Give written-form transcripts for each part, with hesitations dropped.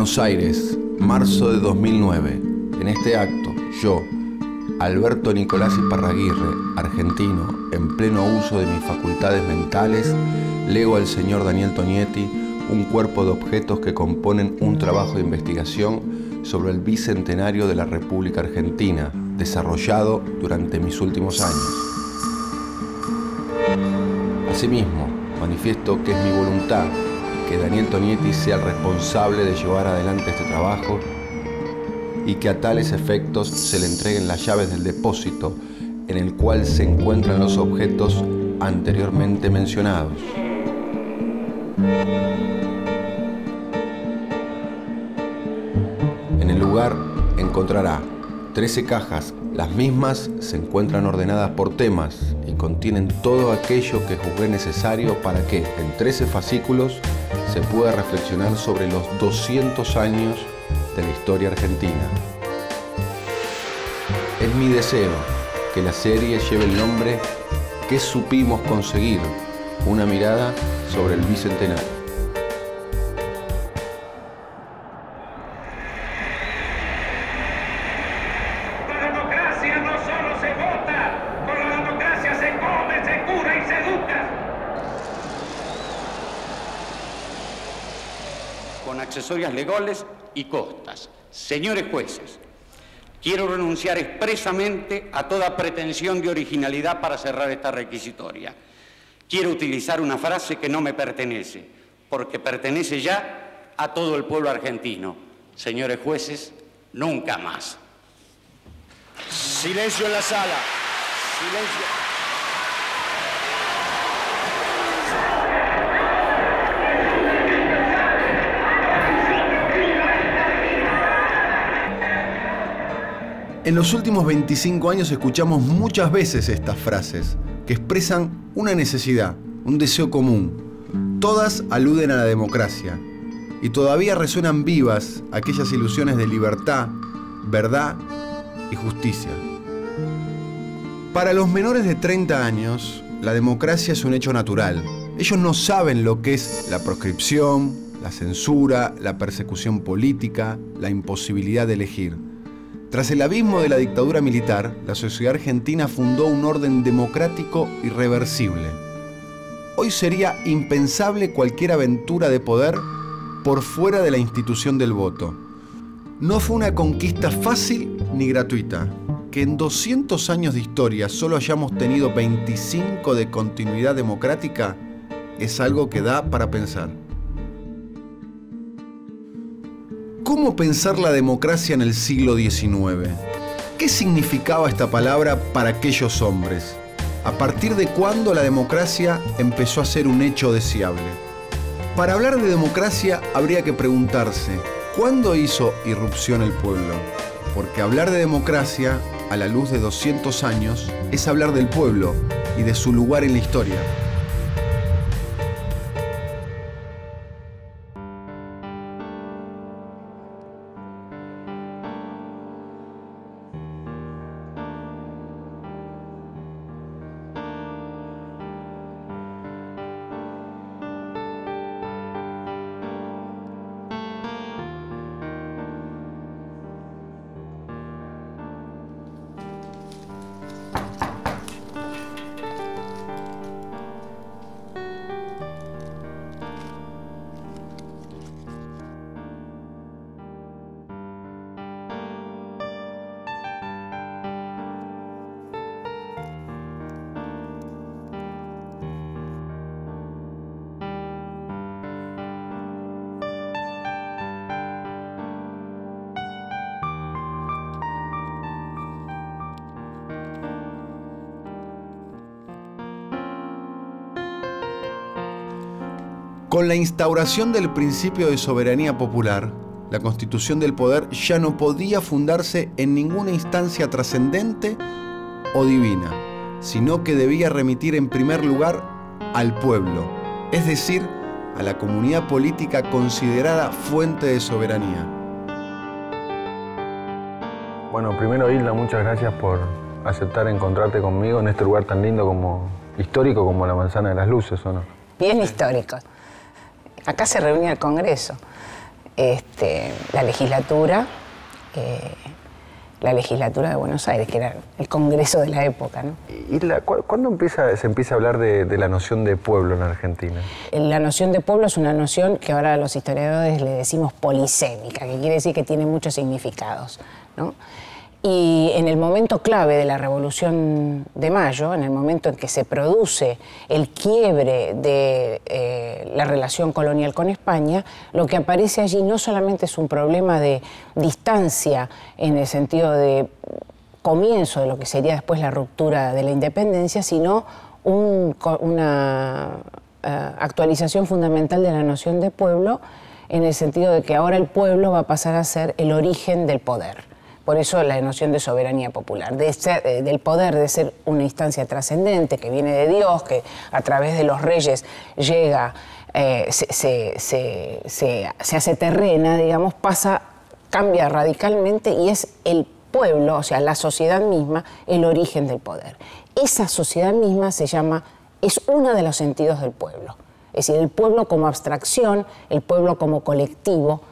Buenos Aires, marzo de 2009. En este acto, yo, Alberto Nicolás Iparraguirre, argentino, en pleno uso de mis facultades mentales, leo al señor Daniel Tognetti un cuerpo de objetos que componen un trabajo de investigación sobre el Bicentenario de la República Argentina, desarrollado durante mis últimos años. Asimismo, manifiesto que es mi voluntad que Daniel Tognetti sea el responsable de llevar adelante este trabajo y que a tales efectos se le entreguen las llaves del depósito en el cual se encuentran los objetos anteriormente mencionados. En el lugar encontrará 13 cajas, las mismas se encuentran ordenadas por temas y contienen todo aquello que juzgué necesario para que, en 13 fascículos, se pueda reflexionar sobre los 200 años de la historia argentina. Es mi deseo que la serie lleve el nombre ¿Qué supimos conseguir? Una mirada sobre el Bicentenario. Accesorias legales y costas. Señores jueces, quiero renunciar expresamente a toda pretensión de originalidad para cerrar esta requisitoria. Quiero utilizar una frase que no me pertenece, porque pertenece ya a todo el pueblo argentino. Señores jueces, nunca más. Silencio en la sala. Silencio. En los últimos 25 años escuchamos muchas veces estas frases que expresan una necesidad, un deseo común. Todas aluden a la democracia y todavía resuenan vivas aquellas ilusiones de libertad, verdad y justicia. Para los menores de 30 años, la democracia es un hecho natural. Ellos no saben lo que es la proscripción, la censura, la persecución política, la imposibilidad de elegir. Tras el abismo de la dictadura militar, la sociedad argentina fundó un orden democrático irreversible. Hoy sería impensable cualquier aventura de poder por fuera de la institución del voto. No fue una conquista fácil ni gratuita. Que en 200 años de historia solo hayamos tenido 25 de continuidad democrática es algo que da para pensar. ¿Cómo pensar la democracia en el siglo XIX? ¿Qué significaba esta palabra para aquellos hombres? ¿A partir de cuándo la democracia empezó a ser un hecho deseable? Para hablar de democracia habría que preguntarse, ¿cuándo hizo irrupción el pueblo? Porque hablar de democracia, a la luz de 200 años, es hablar del pueblo y de su lugar en la historia. Con la instauración del principio de soberanía popular, la constitución del poder ya no podía fundarse en ninguna instancia trascendente o divina, sino que debía remitir en primer lugar al pueblo, es decir, a la comunidad política considerada fuente de soberanía. Bueno, primero, Hilda, muchas gracias por aceptar encontrarte conmigo en este lugar tan lindo como histórico como la Manzana de las Luces, ¿o no? Bien histórico. Acá se reunía el Congreso. la legislatura de Buenos Aires, que era el congreso de la época, ¿no? ¿Y cuándo se empieza a hablar de la noción de pueblo en Argentina? La noción de pueblo es una noción que ahora los historiadores le decimos polisémica, que quiere decir que tiene muchos significados, ¿no? Y en el momento clave de la Revolución de Mayo, en el momento en que se produce el quiebre de la relación colonial con España, lo que aparece allí no solamente es un problema de distancia en el sentido de comienzo de lo que sería después la ruptura de la independencia, sino una actualización fundamental de la noción de pueblo, en el sentido de que ahora el pueblo va a pasar a ser el origen del poder. Por eso la noción de soberanía popular, del poder de ser una instancia trascendente que viene de Dios, que a través de los reyes llega, se hace terrena, digamos, cambia radicalmente y es el pueblo, o sea, la sociedad misma, el origen del poder. Esa sociedad misma es uno de los sentidos del pueblo. Es decir, el pueblo como abstracción, el pueblo como colectivo,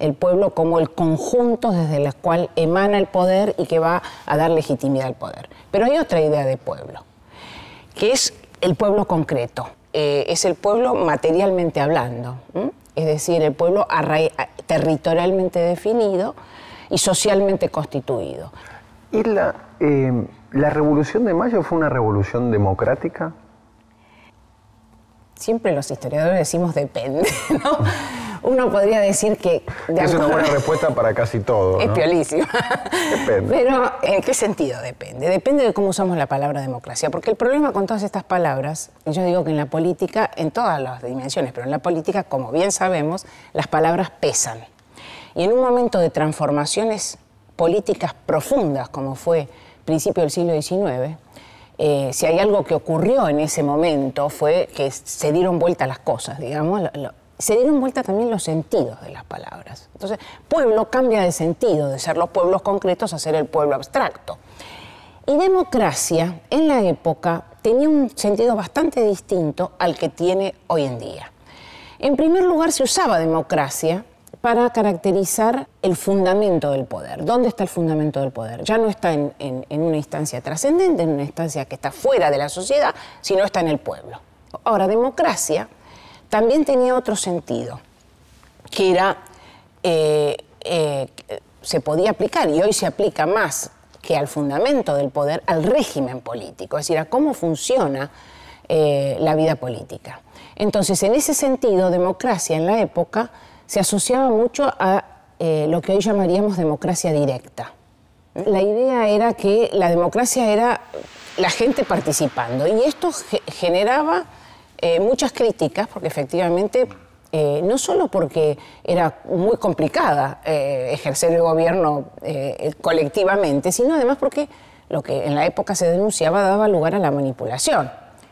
el pueblo como el conjunto desde el cual emana el poder y que va a dar legitimidad al poder. Pero hay otra idea de pueblo, que es el pueblo concreto, es el pueblo materialmente hablando, es decir, el pueblo territorialmente definido y socialmente constituido. ¿Y la Revolución de Mayo fue una revolución democrática? Siempre los historiadores decimos depende, ¿no? Uno podría decir que... Es una buena respuesta para casi todo, ¿no? Es piolísima. Depende. Pero, ¿en qué sentido depende? Depende de cómo usamos la palabra democracia. Porque el problema con todas estas palabras, y yo digo que en la política, en todas las dimensiones, pero en la política, como bien sabemos, las palabras pesan. Y en un momento de transformaciones políticas profundas, como fue principio del siglo XIX, si hay algo que ocurrió en ese momento fue que se dieron vuelta las cosas, digamos, se dieron vuelta también los sentidos de las palabras. Entonces, pueblo cambia de sentido, de ser los pueblos concretos a ser el pueblo abstracto. Y democracia, en la época, tenía un sentido bastante distinto al que tiene hoy en día. En primer lugar, se usaba democracia para caracterizar el fundamento del poder. ¿Dónde está el fundamento del poder? Ya no está en una instancia trascendente, en una instancia que está fuera de la sociedad, sino está en el pueblo. Ahora, democracia también tenía otro sentido, que era, se podía aplicar, y hoy se aplica más que al fundamento del poder, al régimen político, es decir, a cómo funciona la vida política. Entonces, en ese sentido, democracia en la época se asociaba mucho a lo que hoy llamaríamos democracia directa. La idea era que la democracia era la gente participando, y esto generaba muchas críticas, porque efectivamente, no solo porque era muy complicada ejercer el gobierno colectivamente, sino además porque lo que en la época se denunciaba daba lugar a la manipulación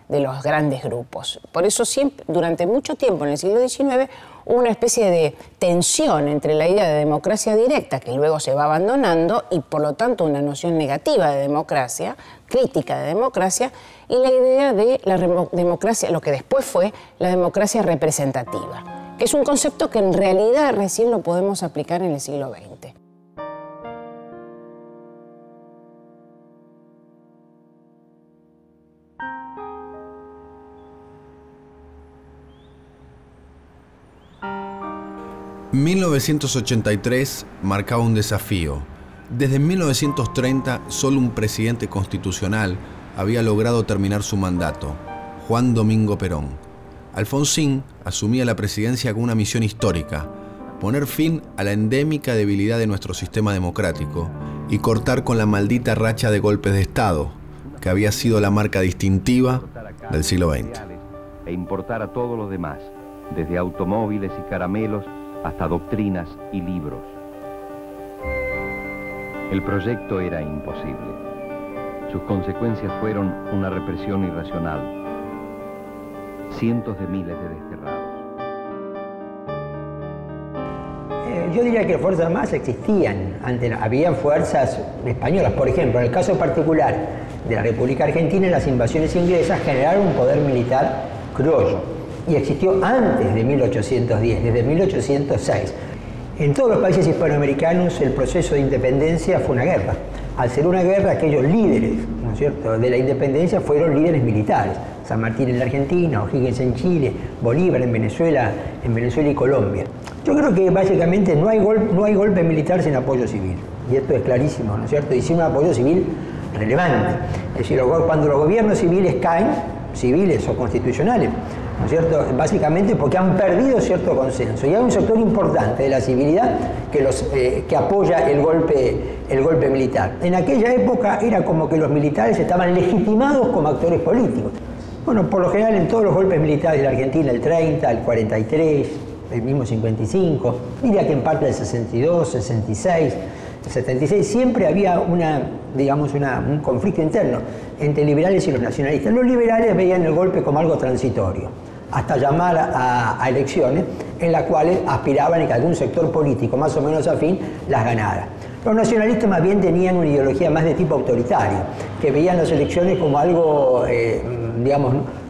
de los grandes grupos. Por eso siempre, durante mucho tiempo, en el siglo XIX, hubo una especie de tensión entre la idea de democracia directa, que luego se va abandonando, y por lo tanto una noción negativa de democracia, crítica de democracia, y la idea de la democracia, lo que después fue la democracia representativa, que es un concepto que en realidad recién lo podemos aplicar en el siglo XX.1983 marcaba un desafío. Desde 1930, solo un presidente constitucional había logrado terminar su mandato, Juan Domingo Perón. Alfonsín asumía la presidencia con una misión histórica: poner fin a la endémica debilidad de nuestro sistema democrático y cortar con la maldita racha de golpes de Estado, que había sido la marca distintiva del siglo XX. E importar a todos los demás, desde automóviles y caramelos hasta doctrinas y libros. El proyecto era imposible. Sus consecuencias fueron una represión irracional, cientos de miles de desterrados. Yo diría que las fuerzas armadas existían. Antes había fuerzas españolas. Por ejemplo, en el caso particular de la República Argentina, las invasiones inglesas generaron un poder militar criollo. Y existió antes de 1810, desde 1806. En todos los países hispanoamericanos el proceso de independencia fue una guerra. Al ser una guerra, aquellos líderes, ¿no es cierto?, de la independencia fueron líderes militares. San Martín en la Argentina, O'Higgins en Chile, Bolívar en Venezuela y Colombia. Yo creo que básicamente no hay golpe militar sin apoyo civil. Y esto es clarísimo, ¿no es cierto? Y sin un apoyo civil relevante. Es decir, cuando los gobiernos civiles caen, civiles o constitucionales, ¿no es cierto?, básicamente porque han perdido cierto consenso. Y hay un sector importante de la civilidad que apoya el golpe militar. En aquella época era como que los militares estaban legitimados como actores políticos. Bueno, por lo general en todos los golpes militares de la Argentina, el 30, el 43, el mismo 55, diría que en parte el 62, 66... En 76 siempre había un conflicto interno entre liberales y los nacionalistas. Los liberales veían el golpe como algo transitorio, hasta llamar a elecciones en las cuales aspiraban a que algún sector político más o menos afín las ganara. Los nacionalistas más bien tenían una ideología más de tipo autoritario, que veían las elecciones como algo,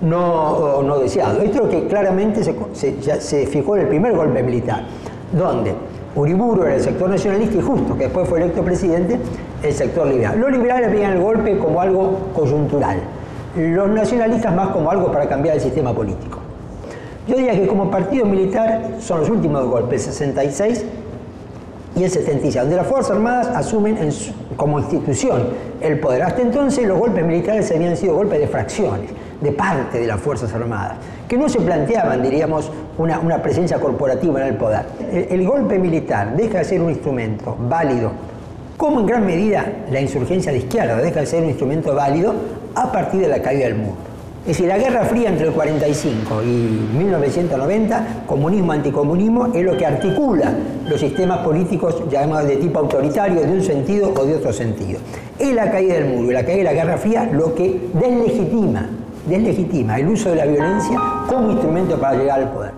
no deseado. Esto es lo que claramente se fijó en el primer golpe militar, donde Uriburu era el sector nacionalista y Justo, que después fue electo presidente, el sector liberal. Los liberales veían el golpe como algo coyuntural, los nacionalistas más como algo para cambiar el sistema político. Yo diría que como partido militar son los últimos golpes, el 66 y el 76, donde las Fuerzas Armadas asumen como institución el poder. Hasta entonces los golpes militares habían sido golpes de fracciones, de parte de las Fuerzas Armadas, que no se planteaban, diríamos, una presencia corporativa en el poder. El golpe militar deja de ser un instrumento válido, como en gran medida la insurgencia de izquierda deja de ser un instrumento válido a partir de la caída del muro. Es decir, la Guerra Fría entre el 45 y 1990, comunismo-anticomunismo, es lo que articula los sistemas políticos, llamados de tipo autoritario, de un sentido o de otro sentido. Es la caída del muro y la caída de la Guerra Fría lo que deslegitima el uso de la violencia como instrumento para llegar al poder.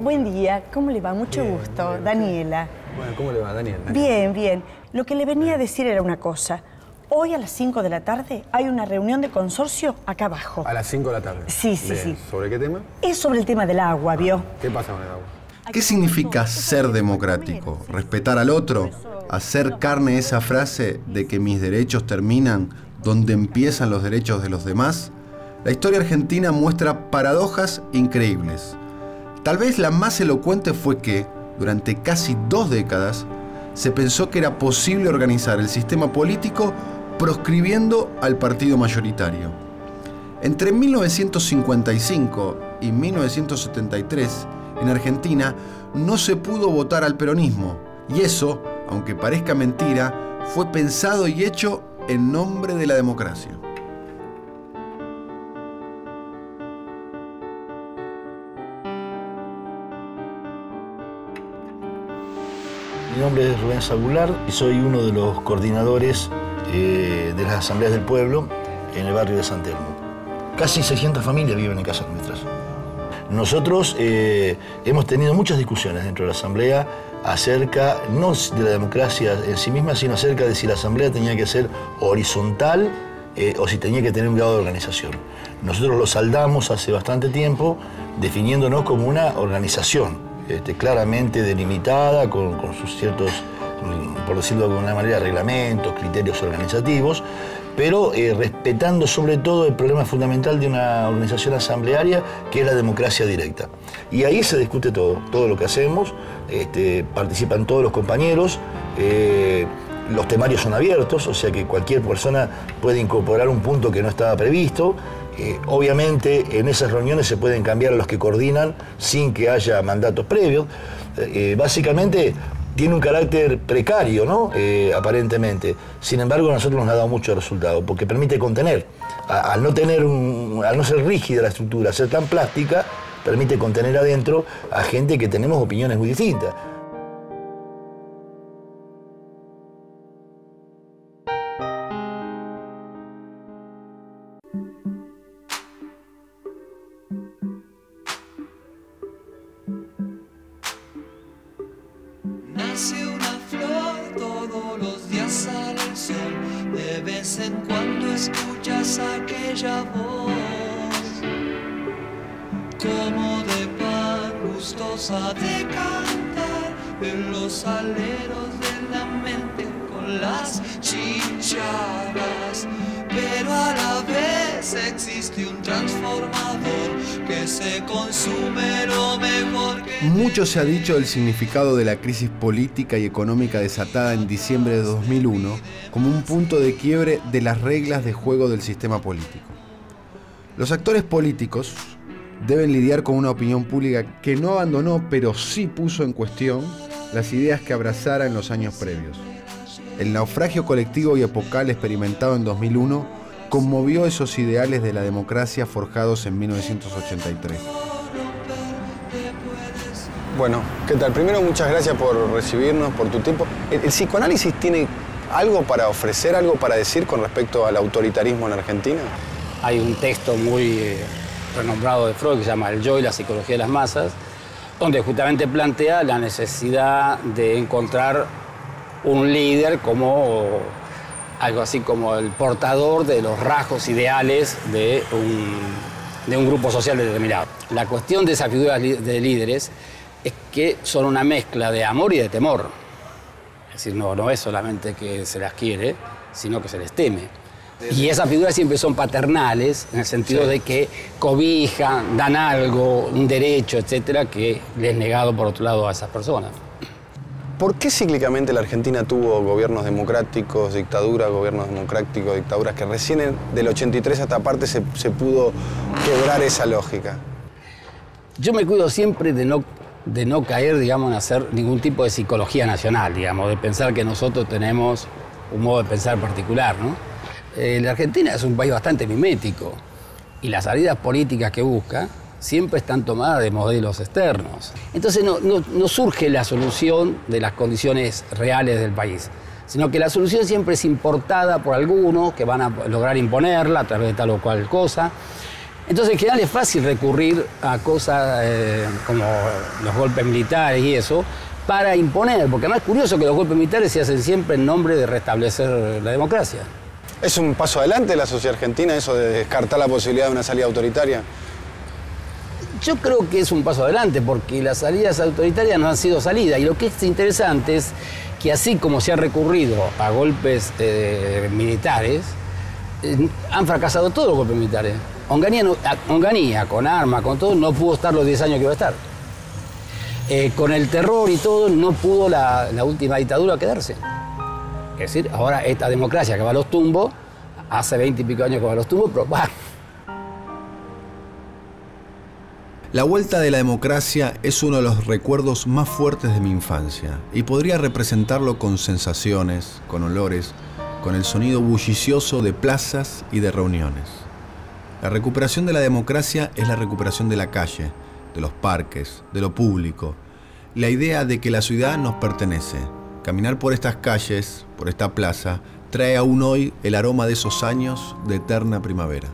Buen día, ¿cómo le va? Mucho gusto, bien, Daniela. Bueno, ¿cómo le va, Daniela? Bien, bien. Lo que le venía a decir era una cosa. Hoy a las 5 de la tarde hay una reunión de consorcio acá abajo. ¿A las 5 de la tarde? Sí, sí, bien. Sí. ¿Sobre qué tema? Es sobre el tema del agua, ¿vio? ¿Qué pasa con el agua? ¿Qué significa ser democrático? ¿Respetar al otro? ¿Hacer carne esa frase de que mis derechos terminan donde empiezan los derechos de los demás? La historia argentina muestra paradojas increíbles. Tal vez la más elocuente fue que, durante casi 2 décadas, se pensó que era posible organizar el sistema político proscribiendo al partido mayoritario. Entre 1955 y 1973, en Argentina no se pudo votar al peronismo, y eso, aunque parezca mentira, fue pensado y hecho en nombre de la democracia. Mi nombre es Rubén Zagular y soy uno de los coordinadores de las Asambleas del Pueblo en el barrio de San Telmo. Casi 600 familias viven en casas nuestras. Nosotros hemos tenido muchas discusiones dentro de la Asamblea acerca, no de la democracia en sí misma, sino acerca de si la Asamblea tenía que ser horizontal o si tenía que tener un grado de organización. Nosotros lo saldamos hace bastante tiempo definiéndonos como una organización claramente delimitada, con sus ciertos, por decirlo de alguna manera, reglamentos, criterios organizativos, pero respetando sobre todo el problema fundamental de una organización asamblearia, que es la democracia directa. Y ahí se discute todo lo que hacemos, participan todos los compañeros, los temarios son abiertos, o sea que cualquier persona puede incorporar un punto que no estaba previsto. Obviamente en esas reuniones se pueden cambiar los que coordinan sin que haya mandatos previos. Básicamente tiene un carácter precario, ¿no? Aparentemente. Sin embargo, a nosotros nos ha dado mucho resultado, porque permite contener. Al no ser rígida la estructura, ser tan plástica, permite contener adentro a gente que tenemos opiniones muy distintas. De vez en cuando escuchas aquella voz. asomo de pan, gustosa de cantar en los aleros de la mente con las chicharras. Pero a la vez existe un transformador que se consume lo mejor que... Mucho se ha dicho del significado de la crisis política y económica desatada en diciembre de 2001 como un punto de quiebre de las reglas de juego del sistema político. Los actores políticos deben lidiar con una opinión pública que no abandonó, pero sí puso en cuestión las ideas que abrazara en los años previos. El naufragio colectivo y epocal experimentado en 2001 conmovió esos ideales de la democracia forjados en 1983. Bueno, ¿qué tal? Primero, muchas gracias por recibirnos, por tu tiempo. ¿El psicoanálisis tiene algo para ofrecer, algo para decir con respecto al autoritarismo en Argentina? Hay un texto muy renombrado de Freud que se llama El yo y la psicología de las masas, donde justamente plantea la necesidad de encontrar un líder como algo así como el portador de los rasgos ideales de un grupo social determinado. La cuestión de esas figuras de líderes es que son una mezcla de amor y de temor. Es decir, no es solamente que se las quiere, sino que se les teme. Y esas figuras siempre son paternales, en el sentido de que cobijan, dan algo, un derecho, etcétera, que les es negado por otro lado a esas personas. ¿Por qué cíclicamente la Argentina tuvo gobiernos democráticos, dictaduras, que recién del 83 hasta aparte se pudo quebrar esa lógica? Yo me cuido siempre de no caer, digamos, en hacer ningún tipo de psicología nacional, digamos, de pensar que nosotros tenemos un modo de pensar particular, ¿no? La Argentina es un país bastante mimético y las salidas políticas que busca siempre están tomadas de modelos externos. Entonces no surge la solución de las condiciones reales del país, sino que la solución siempre es importada por algunos que van a lograr imponerla a través de tal o cual cosa. Entonces en general es fácil recurrir a cosas como los golpes militares y eso, para imponer, porque además es curioso que los golpes militares se hacen siempre en nombre de restablecer la democracia. ¿Es un paso adelante de la sociedad argentina eso de descartar la posibilidad de una salida autoritaria? Yo creo que es un paso adelante, porque las salidas autoritarias no han sido salidas. Y lo que es interesante es que así como se ha recurrido a golpes militares, han fracasado todos los golpes militares. Onganía, con armas, con todo, no pudo estar los 10 años que iba a estar. Con el terror y todo, no pudo la última dictadura quedarse. Es decir, ahora esta democracia que va a los tumbos, hace 20 y pico años que va a los tumbos, pero va. La vuelta de la democracia es uno de los recuerdos más fuertes de mi infancia y podría representarlo con sensaciones, con olores, con el sonido bullicioso de plazas y de reuniones. La recuperación de la democracia es la recuperación de la calle, de los parques, de lo público. La idea de que la ciudad nos pertenece. Caminar por estas calles, por esta plaza, trae aún hoy el aroma de esos años de eterna primavera.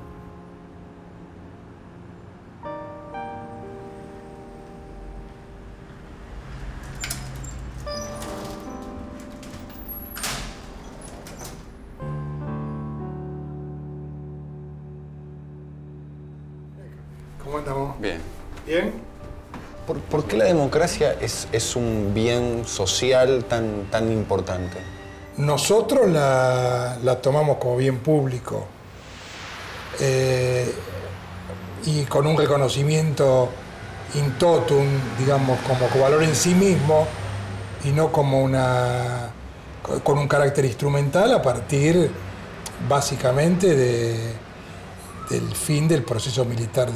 ¿Por qué la democracia es un bien social tan importante? Nosotros la tomamos como bien público y con un reconocimiento in totum, digamos, como valor en sí mismo y no como con un carácter instrumental a partir básicamente del fin del proceso militar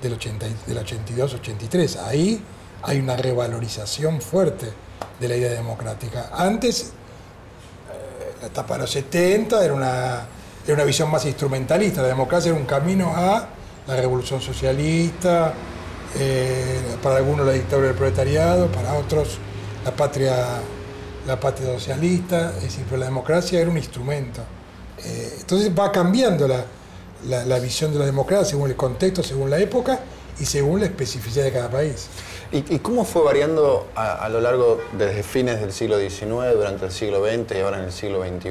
del 82-83. Ahí hay una revalorización fuerte de la idea democrática. Antes, la etapa de los 70 era una visión más instrumentalista. La democracia era un camino a la revolución socialista, para algunos la dictadura del proletariado, para otros la patria socialista. Es decir, pero la democracia era un instrumento. Entonces va cambiando la visión de la democracia según el contexto, según la época, y según la especificidad de cada país. ¿Y cómo fue variando a lo largo, desde fines del siglo XIX, durante el siglo XX y ahora en el siglo XXI,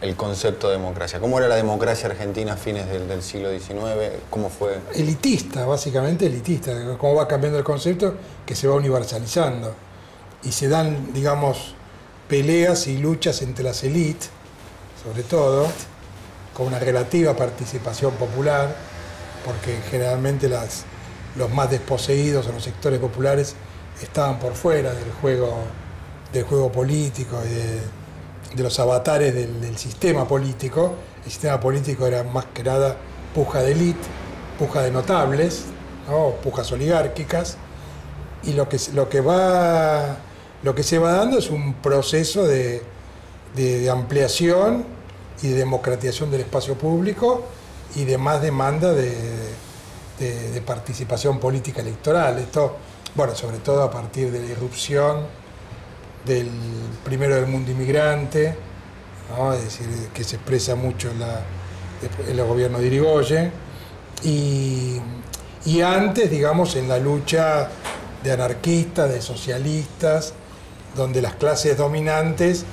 el concepto de democracia? ¿Cómo era la democracia argentina a fines del siglo XIX? ¿Cómo fue? Elitista, básicamente elitista. Cómo va cambiando el concepto, que se va universalizando. Y se dan, digamos, peleas y luchas entre las élites, sobre todo, con una relativa participación popular, porque generalmente los más desposeídos o los sectores populares estaban por fuera del juego político y de los avatares del sistema político. El sistema político era más que nada puja de élite, puja de notables, ¿no? Pujas oligárquicas. Y lo que se va dando es un proceso de ampliación y de democratización del espacio público y de más demanda de participación política electoral. Esto, bueno, sobre todo a partir de la irrupción del primero del mundo inmigrante, ¿no? Es decir, que se expresa mucho en el gobierno de Irigoyen, y antes, digamos, en la lucha de anarquistas, de socialistas, donde las clases dominantes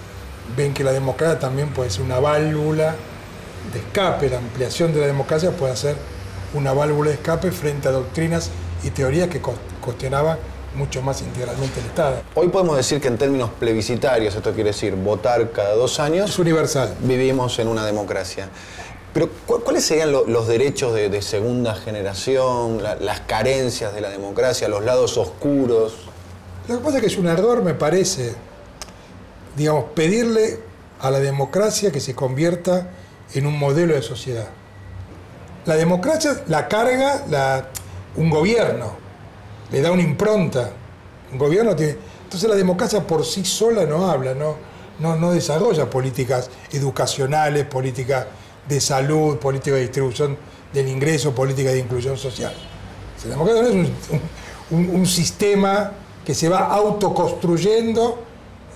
ven que la democracia también puede ser una válvula de escape. La ampliación de la democracia puede ser una válvula de escape frente a doctrinas y teorías que cuestionaban mucho más integralmente el Estado. Hoy podemos decir que en términos plebiscitarios, esto quiere decir votar cada 2 años... Es universal. Vivimos en una democracia. Pero ¿cuáles serían los derechos de segunda generación, las carencias de la democracia, los lados oscuros? Lo que pasa es que es un ardor, me parece, digamos, pedirle a la democracia que se convierta en un modelo de sociedad. La democracia la carga un gobierno, le da una impronta. Un gobierno tiene. Entonces la democracia por sí sola no habla, no desarrolla políticas educacionales, políticas de salud, política de distribución del ingreso, política de inclusión social. La democracia no es un sistema que se va autoconstruyendo,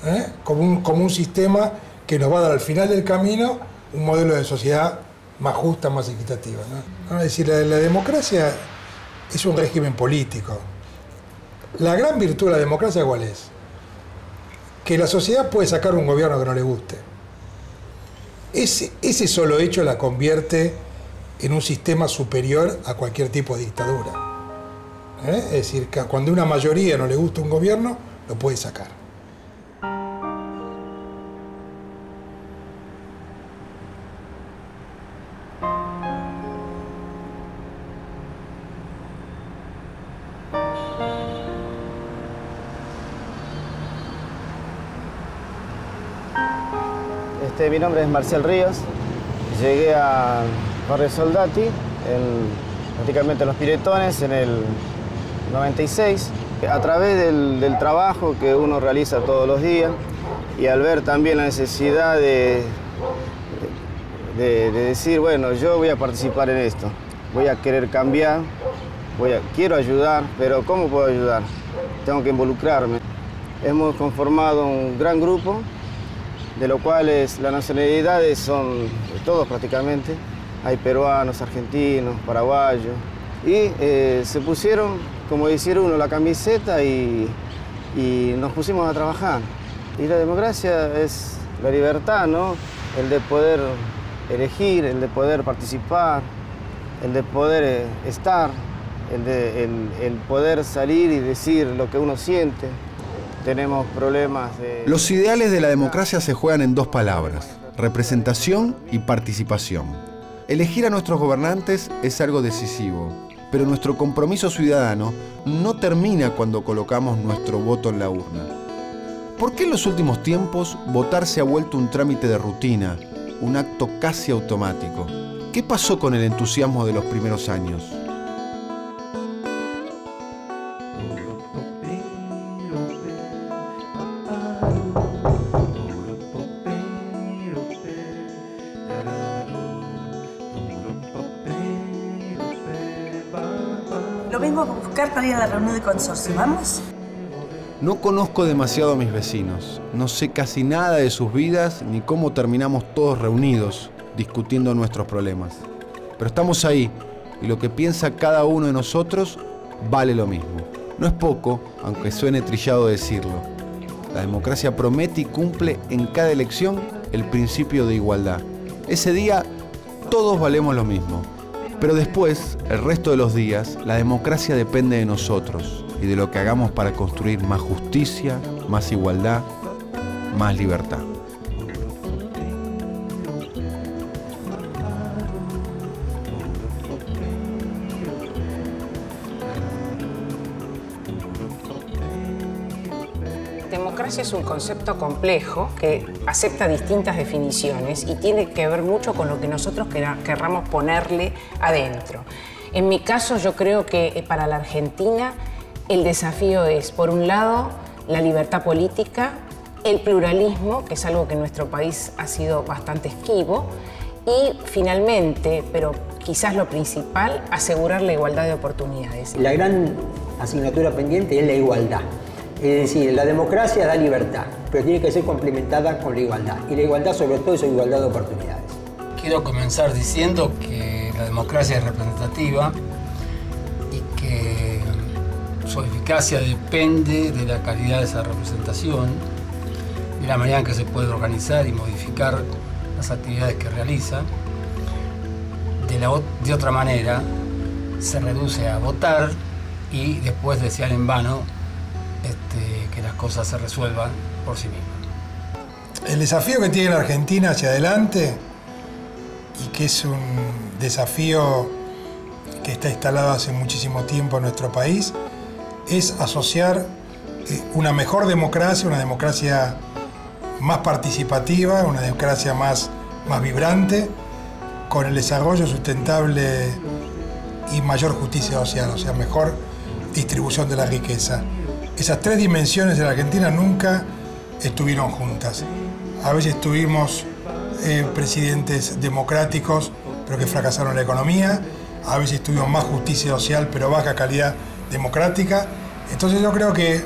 ¿eh? como un sistema que nos va a dar al final del camino un modelo de sociedad más justa, más equitativa, ¿no? Es decir, la democracia es un régimen político. La gran virtud de la democracia, ¿cuál es? Que la sociedad puede sacar un gobierno que no le guste. Ese solo hecho la convierte en un sistema superior a cualquier tipo de dictadura. ¿Eh? Es decir, que cuando una mayoría no le gusta un gobierno, lo puede sacar. Mi nombre es Marcel Ríos, llegué a Barrio Soldati, prácticamente Los Piretones, en el 96, a través del trabajo que uno realiza todos los días y al ver también la necesidad de decir, bueno, yo voy a participar en esto, voy a querer cambiar, quiero ayudar, pero ¿cómo puedo ayudar? Tengo que involucrarme. Hemos conformado un gran grupo, de lo cual las nacionalidades son todos prácticamente. Hay peruanos, argentinos, paraguayos. Y se pusieron, como decía uno, la camiseta y nos pusimos a trabajar. Y la democracia es la libertad, ¿no? El de poder elegir, el de poder participar, el de poder estar, el poder salir y decir lo que uno siente. Tenemos problemas de... Los ideales de la democracia se juegan en 2 palabras, representación y participación. Elegir a nuestros gobernantes es algo decisivo, pero nuestro compromiso ciudadano no termina cuando colocamos nuestro voto en la urna. ¿Por qué en los últimos tiempos votar se ha vuelto un trámite de rutina, un acto casi automático? ¿Qué pasó con el entusiasmo de los primeros años? Para ir a la reunión de consorcio, ¿vamos? No conozco demasiado a mis vecinos, no sé casi nada de sus vidas ni cómo terminamos todos reunidos discutiendo nuestros problemas. Pero estamos ahí y lo que piensa cada uno de nosotros vale lo mismo. No es poco, aunque suene trillado decirlo. La democracia promete y cumple en cada elección el principio de igualdad. Ese día todos valemos lo mismo. Pero después, el resto de los días, la democracia depende de nosotros y de lo que hagamos para construir más justicia, más igualdad, más libertad. Democracia es un concepto complejo que acepta distintas definiciones y tiene que ver mucho con lo que nosotros querramos ponerle adentro. En mi caso, yo creo que para la Argentina el desafío es, por un lado, la libertad política, el pluralismo, que es algo que en nuestro país ha sido bastante esquivo, y finalmente, pero quizás lo principal, asegurar la igualdad de oportunidades. La gran asignatura pendiente es la igualdad. Es decir, la democracia da libertad, pero tiene que ser complementada con la igualdad. Y la igualdad, sobre todo, es igualdad de oportunidades. Quiero comenzar diciendo que la democracia es representativa y que su eficacia depende de la calidad de esa representación, de la manera en que se puede organizar y modificar las actividades que realiza. De otra manera, se reduce a votar y después desear en vano que las cosas se resuelvan por sí mismas. El desafío que tiene la Argentina hacia adelante, y que es un desafío que está instalado hace muchísimo tiempo en nuestro país, es asociar una mejor democracia, una democracia más participativa, una democracia más vibrante, con el desarrollo sustentable y mayor justicia social, o sea, mejor distribución de la riqueza. Esas tres dimensiones de la Argentina nunca estuvieron juntas. A veces tuvimos presidentes democráticos, pero que fracasaron en la economía. A veces tuvimos más justicia social, pero baja calidad democrática. Entonces yo creo que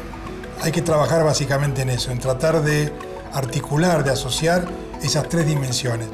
hay que trabajar básicamente en eso, en tratar de articular, de asociar esas tres dimensiones.